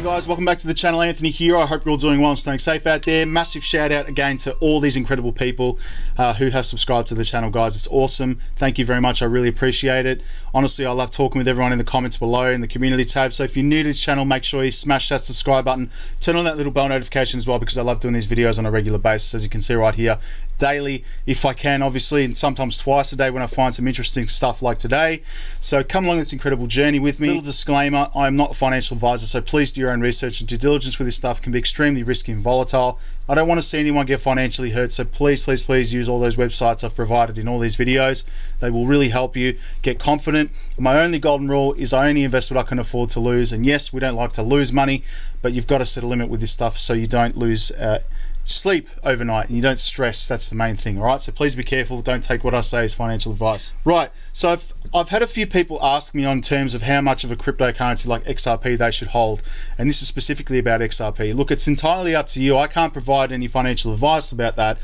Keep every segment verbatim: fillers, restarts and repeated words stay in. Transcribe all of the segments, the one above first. Hey guys, welcome back to the channel. Anthony here. I hope you're all doing well and staying safe out there. Massive shout out again to all these incredible people uh, who have subscribed to the channel, guys. It's awesome. Thank you very much. I really appreciate it. Honestly, I love talking with everyone in the comments below in the community tab. So if you're new to this channel, make sure you smash that subscribe button. Turn on that little bell notification as well, because I love doing these videos on a regular basis, as you can see right here, daily if I can, obviously, and sometimes twice a day when I find some interesting stuff like today. So come along this incredible journey with me. Little disclaimer, I'm not a financial advisor, so please do your own research and due diligence with this stuff. Can be extremely risky and volatile. I don't want to see anyone get financially hurt, so please please please use all those websites I've provided in all these videos. They will really help you get confident. My only golden rule is I only invest what I can afford to lose, and yes, we don't like to lose money, but you've got to set a limit with this stuff so you don't lose uh, sleep overnight and you don't stress. That's the main thing. All right, so please be careful. Don't take what I say as financial advice. Right, so I've, I've had a few people ask me on terms of how much of a cryptocurrency like X R P they should hold, and this is specifically about X R P. Look, it's entirely up to you. I can't provide any financial advice about that,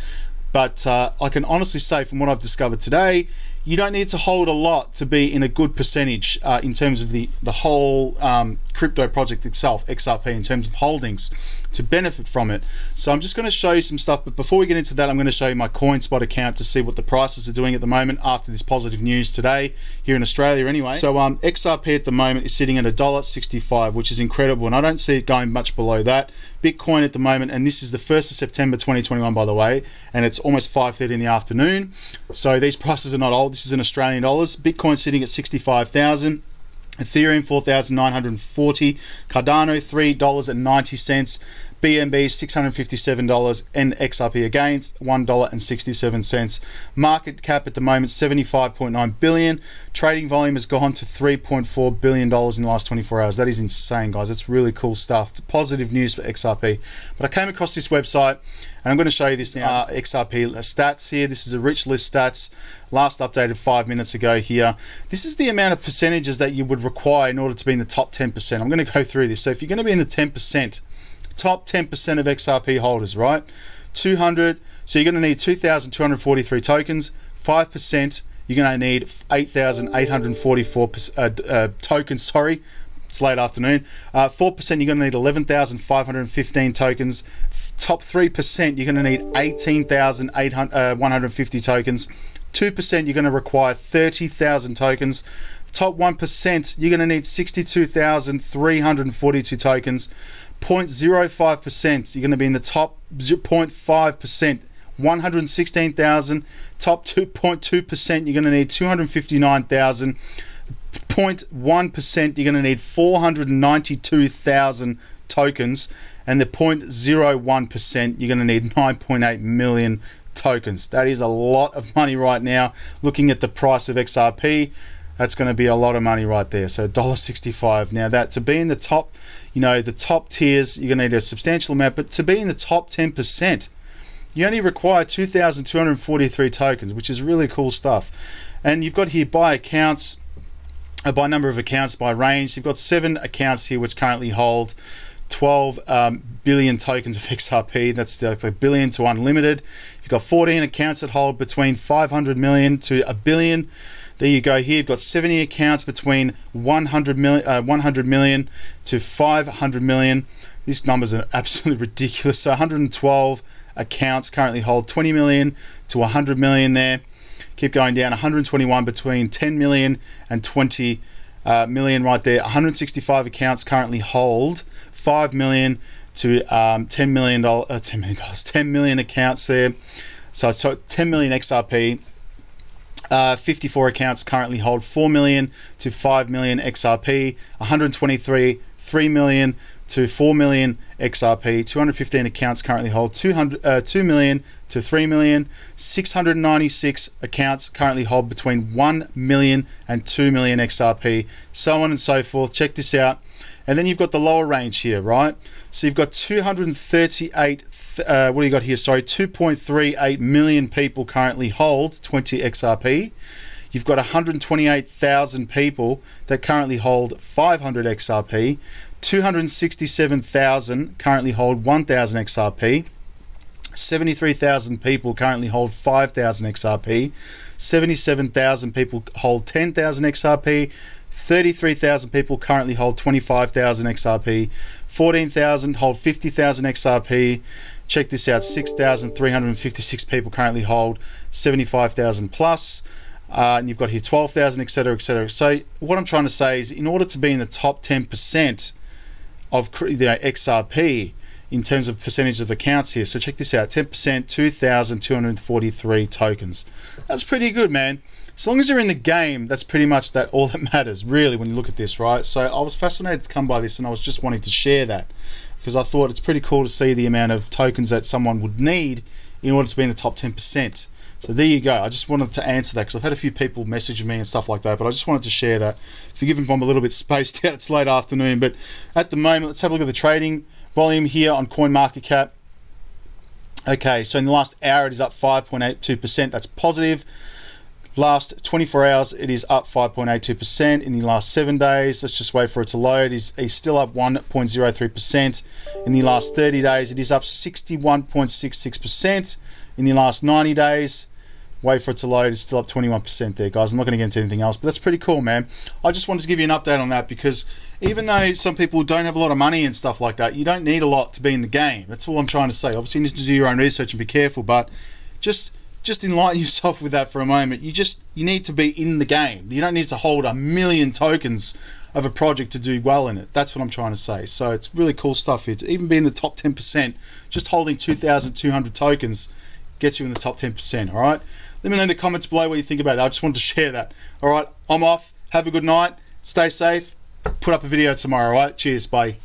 but uh, I can honestly say from what I've discovered today, you don't need to hold a lot to be in a good percentage uh, in terms of the, the whole um, crypto project itself, X R P, in terms of holdings to benefit from it. So I'm just going to show you some stuff, but before we get into that, I'm going to show you my CoinSpot account to see what the prices are doing at the moment after this positive news today, here in Australia anyway. So um, X R P at the moment is sitting at one dollar sixty-five, which is incredible, and I don't see it going much below that. Bitcoin at the moment, and this is the first of September twenty twenty-one, by the way, and it's almost five thirty in the afternoon, so these prices are not old. This is in Australian dollars. Bitcoin sitting at sixty-five thousand, Ethereum four thousand nine hundred forty, Cardano three dollars and ninety cents, B N B six hundred fifty-seven dollars, and X R P again one dollar and sixty-seven cents. Market cap at the moment seventy-five point nine billion. Trading volume has gone to three point four billion dollars in the last twenty-four hours. That is insane, guys. That's really cool stuff. It's positive news for X R P. But I came across this website, and I'm going to show you this now. Uh, X R P stats here. This is a rich list stats, last updated five minutes ago here. This is the amount of percentages that you would require in order to be in the top ten percent. I'm going to go through this. So if you're going to be in the ten percent, top ten percent of X R P holders, right? two hundred. So you're going to need two thousand two hundred forty-three tokens. five percent. You're going to need eight thousand eight hundred forty-four uh, uh, tokens. Sorry, it's late afternoon. Uh, four percent. You're going to need eleven thousand five hundred fifteen tokens. Top three percent. You're going to need eighteen thousand one hundred fifty tokens. two percent. You're going to require thirty thousand tokens. Top one percent. You're going to need sixty-two thousand three hundred forty-two tokens. zero point zero five percent, you're going to be in the top zero point five percent, one hundred sixteen thousand. Top two point two percent, you're going to need two hundred fifty-nine thousand. zero point one percent, you're going to need four hundred ninety-two thousand tokens. And the zero point zero one percent, you're going to need nine point eight million tokens. That is a lot of money right now. Looking at the price of X R P, that's going to be a lot of money right there. So one dollar sixty-five. Now, that to be in the top, you know, the top tiers, you're going to need a substantial amount, but to be in the top ten percent, you only require two thousand two hundred forty-three tokens, which is really cool stuff. And you've got here by accounts, uh, by number of accounts, by range. You've got seven accounts here which currently hold twelve um, billion tokens of X R P. That's the, the billion to unlimited. You've got fourteen accounts that hold between five hundred million to a billion. There you go. Here you've got seventy accounts between one hundred million, uh, one hundred million to five hundred million. These numbers are absolutely ridiculous. So one hundred twelve accounts currently hold twenty million to one hundred million there. Keep going down. one hundred twenty-one between ten million and twenty uh, million right there. one hundred sixty-five accounts currently hold five million to um, ten million dollars, uh, ten million dollars, ten million accounts there. So, so ten million X R P. Uh, fifty-four accounts currently hold four million to five million X R P, one hundred twenty-three, three million to four million X R P, two hundred fifteen accounts currently hold two hundred, uh, two million to three million, six hundred ninety-six accounts currently hold between one million and two million X R P, so on and so forth. Check this out. And then you've got the lower range here, right? So you've got two hundred thirty-eight, uh, what do you got here? Sorry, two point three eight million people currently hold twenty X R P. You've got one hundred twenty-eight thousand people that currently hold five hundred X R P. two hundred sixty-seven thousand currently hold one thousand X R P. seventy-three thousand people currently hold five thousand X R P. seventy-seven thousand people hold ten thousand X R P. thirty-three thousand people currently hold twenty-five thousand X R P. fourteen thousand, hold fifty thousand X R P. Check this out, six thousand three hundred fifty-six people currently hold seventy-five thousand plus. Uh, and you've got here twelve thousand, et cetera, et cetera. So what I'm trying to say is, in order to be in the top ten percent of, you know, X R P in terms of percentage of accounts here, so check this out, ten percent, two thousand two hundred forty-three tokens. That's pretty good, man. As long as you're in the game, that's pretty much that all that matters, really, when you look at this, right? So I was fascinated to come by this, and I was just wanting to share that, because I thought it's pretty cool to see the amount of tokens that someone would need in order to be in the top ten percent. So there you go. I just wanted to answer that, because I've had a few people message me and stuff like that, but I just wanted to share that. Forgive me if I'm a little bit spaced out, it's late afternoon, but at the moment, let's have a look at the trading volume here on CoinMarketCap. Okay, so in the last hour, it is up five point eight two percent. That's positive. Last twenty-four hours, it is up five point eight two percent. In the last seven days, let's just wait for it to load, is it's still up one point zero three percent. In the last thirty days, it is up sixty-one point six six percent. In the last ninety days, wait for it to load, it's still up twenty-one percent there, guys. I'm not going to get into anything else, but that's pretty cool, man. I just wanted to give you an update on that, because even though some people don't have a lot of money and stuff like that, you don't need a lot to be in the game. That's all I'm trying to say. Obviously, you need to do your own research and be careful, but just... just enlighten yourself with that for a moment. You just you need to be in the game. You don't need to hold a million tokens of a project to do well in it. That's what I'm trying to say. So it's really cool stuff here. To even be in the top ten percent, just holding two thousand two hundred tokens gets you in the top ten percent. All right. Let me know in the comments below what you think about that. I just wanted to share that. All right. I'm off. Have a good night. Stay safe. Put up a video tomorrow. All right. Cheers. Bye.